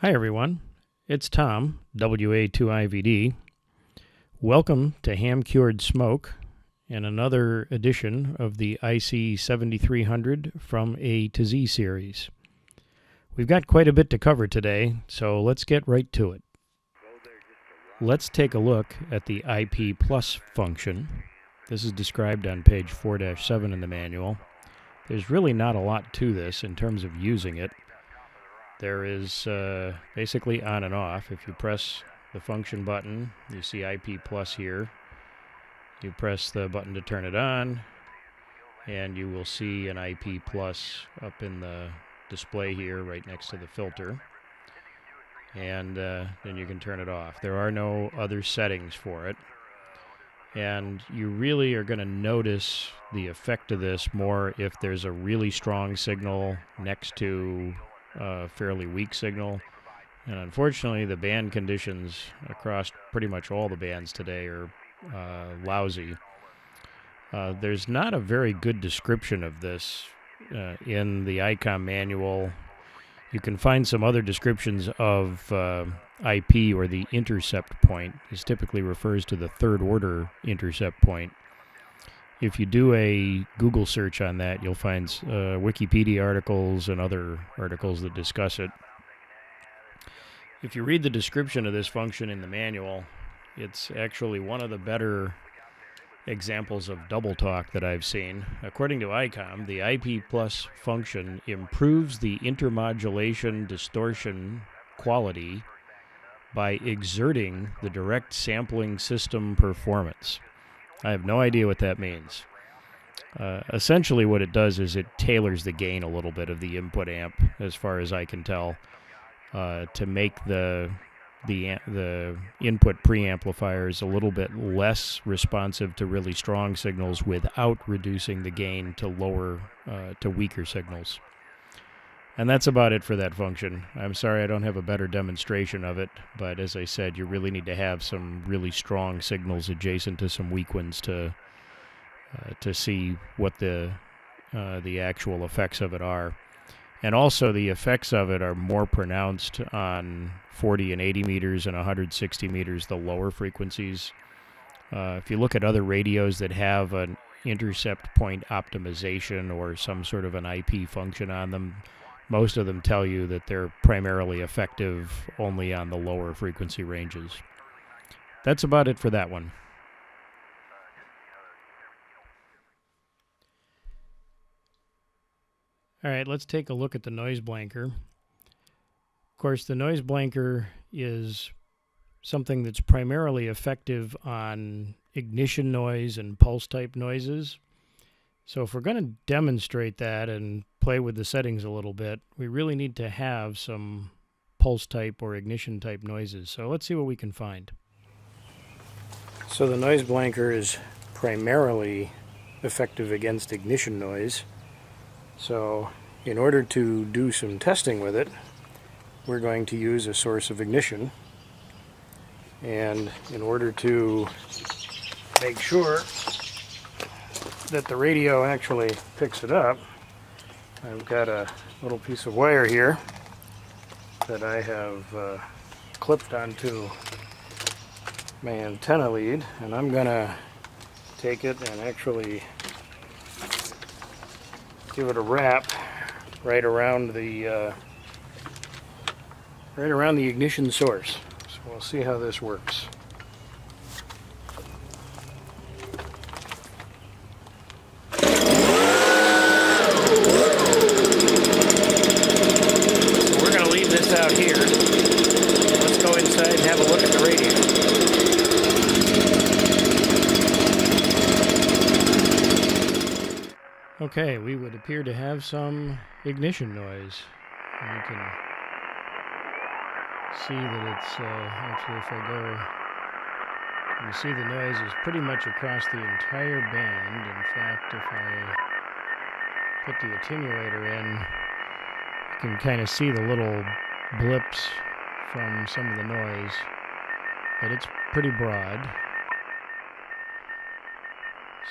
Hi everyone, it's Tom, WA2IVD. Welcome to Ham Cured Smoke and another edition of the IC-7300 from A to Z series. We've got quite a bit to cover today, so let's get right to it. Let's take a look at the IP+ function. This is described on page 4-7 in the manual. There's really not a lot to this in terms of using it. There is basically on and off. If you press the function button, you see IP+ here. You press the button to turn it on, and you will see an IP+ up in the display here right next to the filter. And then you can turn it off. There are no other settings for it. And you really are going to notice the effect of this more if there's a really strong signal next to a fairly weak signal, and unfortunately the band conditions across pretty much all the bands today are lousy. There's not a very good description of this in the Icom manual. You can find some other descriptions of IP, or the intercept point. This typically refers to the third order intercept point. If you do a Google search on that, you'll find Wikipedia articles and other articles that discuss it. If you read the description of this function in the manual, it's actually one of the better examples of double talk that I've seen. According to Icom, the IP+ function improves the intermodulation distortion quality by exerting the direct sampling system performance. I have no idea what that means. Essentially what it does is it tailors the gain a little bit of the input amp, as far as I can tell, to make the input preamplifiers a little bit less responsive to really strong signals without reducing the gain to weaker signals. And that's about it for that function. I'm sorry I don't have a better demonstration of it, but as I said, you really need to have some really strong signals adjacent to some weak ones to see what the actual effects of it are. And also the effects of it are more pronounced on 40 and 80 meters and 160 meters, the lower frequencies. If you look at other radios that have an intercept point optimization or some sort of an IP function on them, most of them tell you that they're primarily effective only on the lower frequency ranges. That's about it for that one. All right, let's take a look at the noise blanker. Of course, the noise blanker is something that's primarily effective on ignition noise and pulse type noises. So if we're going to demonstrate that and play with the settings a little bit, we really need to have some pulse type or ignition type noises. So let's see what we can find. So the noise blanker is primarily effective against ignition noise. So in order to do some testing with it, we're going to use a source of ignition. And in order to make sure that the radio actually picks it up, I've got a little piece of wire here that I have clipped onto my antenna lead, and I'm gonna take it and actually give it a wrap right around the ignition source. So we'll see how this works. Okay, we would appear to have some ignition noise. You can see that it's actually, if I go, you see the noise is pretty much across the entire band. In fact, if I put the attenuator in, you can kind of see the little blips from some of the noise, but it's pretty broad.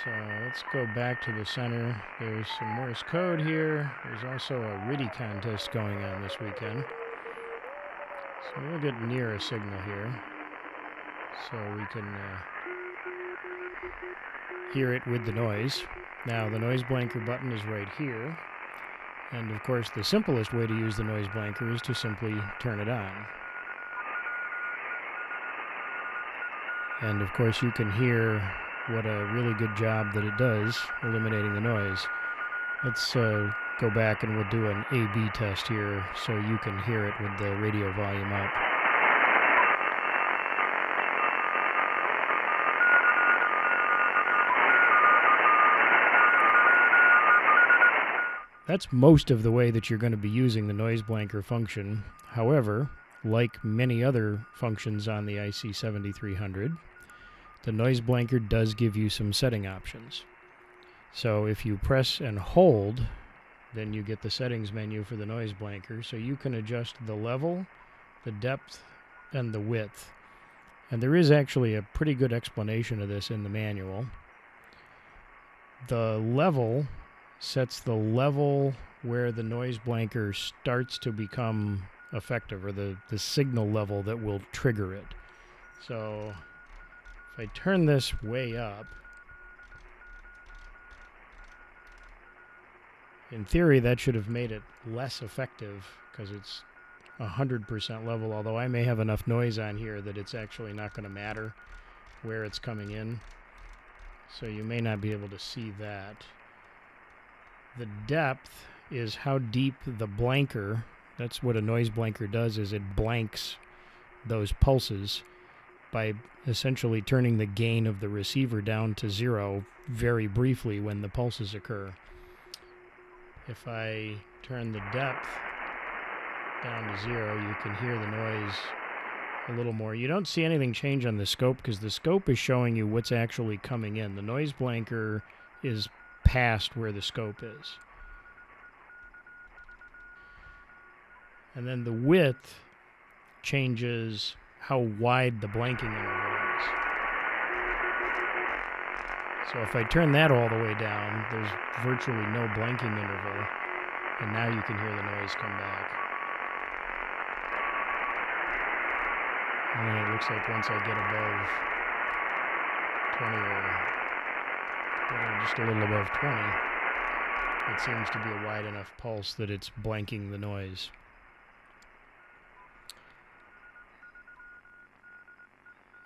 So let's go back to the center. There's some Morse code here. There's also a RIDI contest going on this weekend. We'll get near a signal here so we can hear it with the noise. Now the noise blanker button is right here, and of course the simplest way to use the noise blanker is to simply turn it on. And of course you can hear what a really good job that it does eliminating the noise. Let's go back and we'll do an A/B test here so you can hear it with the radio volume up. That's most of the way that you're going to be using the noise blanker function. However, like many other functions on the IC-7300, the noise blanker does give you some setting options. So if you press and hold, then you get the settings menu for the noise blanker, so you can adjust the level, the depth, and the width. And there is actually a pretty good explanation of this in the manual. The level sets the level where the noise blanker starts to become effective, or the signal level that will trigger it. So if I turn this way up, in theory that should have made it less effective because it's 100% level, although I may have enough noise on here that it's actually not going to matter where it's coming in. So you may not be able to see that. The depth is how deep the blanker, that's what a noise blanker does, is it blanks those pulses by essentially turning the gain of the receiver down to zero very briefly when the pulses occur. If I turn the depth down to zero, you can hear the noise a little more. You don't see anything change on the scope because the scope is showing you what's actually coming in. The noise blanker is past where the scope is. And then the width changes how wide the blanking interval is. So if I turn that all the way down, there's virtually no blanking interval, and now you can hear the noise come back. And then it looks like once I get above 20, or just a little above 20, it seems to be a wide enough pulse that it's blanking the noise.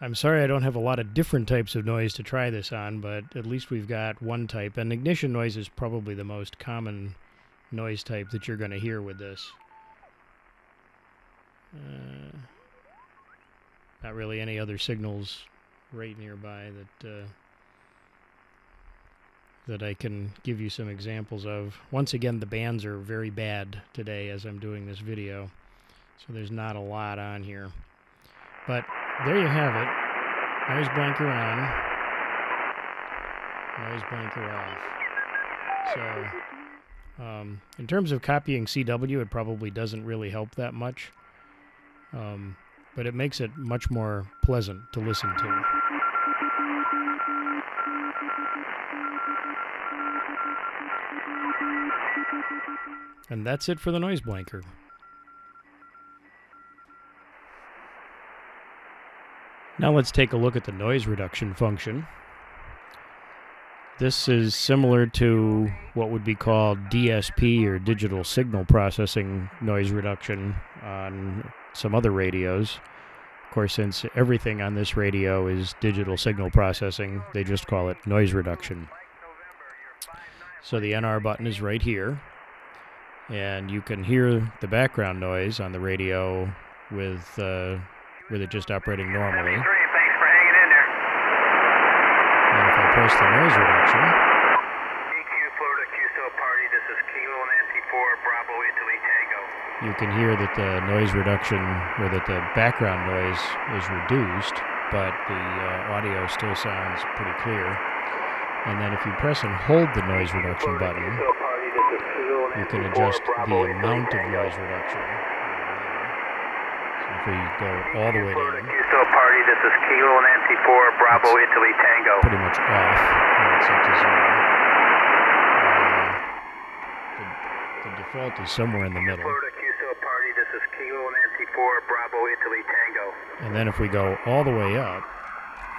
I'm sorry I don't have a lot of different types of noise to try this on, but at least we've got one type, and ignition noise is probably the most common noise type that you're going to hear with this. Not really any other signals right nearby that I can give you some examples of. Once again, the bands are very bad today as I'm doing this video, so there's not a lot on here. But there you have it. Noise blanker on, noise blanker off. So in terms of copying CW, it probably doesn't really help that much, but it makes it much more pleasant to listen to. And that's it for the noise blanker. Now let's take a look at the noise reduction function. This is similar to what would be called DSP, or digital signal processing noise reduction, on some other radios. Of course, since everything on this radio is digital signal processing, they just call it noise reduction. So the NR button is right here, and you can hear the background noise on the radio with it just operating normally. And if I press the noise reduction, you can hear that the noise reduction, or that the background noise, is reduced, but the audio still sounds pretty clear. And then if you press and hold the noise reduction button, you can adjust the amount of noise reduction. If we go all the way down, it's pretty much off, and it's up to zero. The default is somewhere in the middle. Bravo, Italy, Tango. And then if we go all the way up,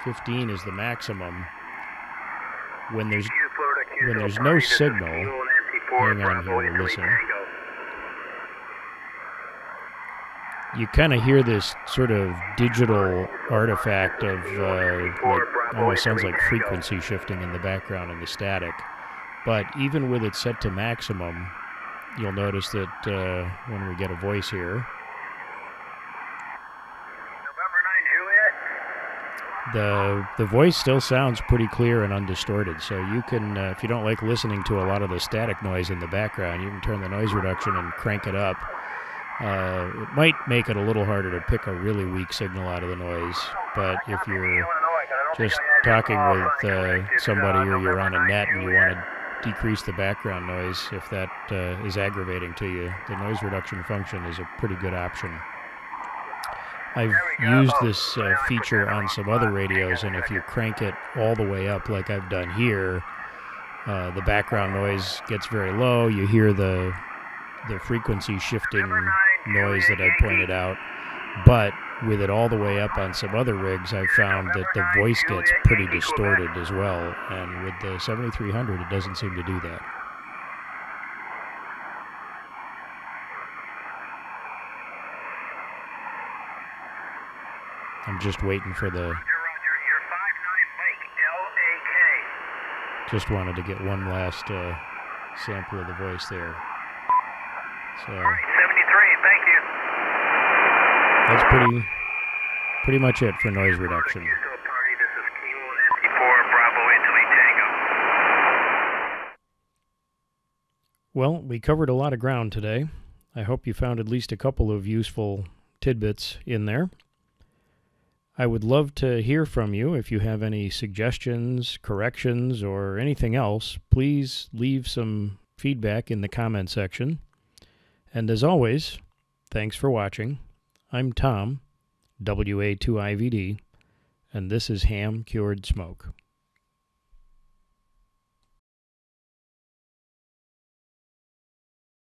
15 is the maximum. When there's no signal, hang on here and listen. You kind of hear this sort of digital artifact of like, almost sounds like frequency shifting in the background in the static. But even with it set to maximum, you'll notice that when we get a voice here, the voice still sounds pretty clear and undistorted. So you can, if you don't like listening to a lot of the static noise in the background, you can turn the noise reduction and crank it up. It might make it a little harder to pick a really weak signal out of the noise, but if you're just talking with somebody or you're on a net and you want to decrease the background noise, if that is aggravating to you, the noise reduction function is a pretty good option. I've used this feature on some other radios, and if you crank it all the way up like I've done here, the background noise gets very low. You hear the frequency shifting noise that I pointed out, but with it all the way up on some other rigs, I've found that the voice gets pretty distorted as well, and with the 7300 it doesn't seem to do that. I'm just waiting for the... Just wanted to get one last sample of the voice there. So, all right, 73, thank you. That's pretty much it for noise reduction. Well, we covered a lot of ground today. I hope you found at least a couple of useful tidbits in there. I would love to hear from you. If you have any suggestions, corrections, or anything else, please leave some feedback in the comment section. And as always, thanks for watching. I'm Tom, WA2IVD, and this is Ham Cured Smoke.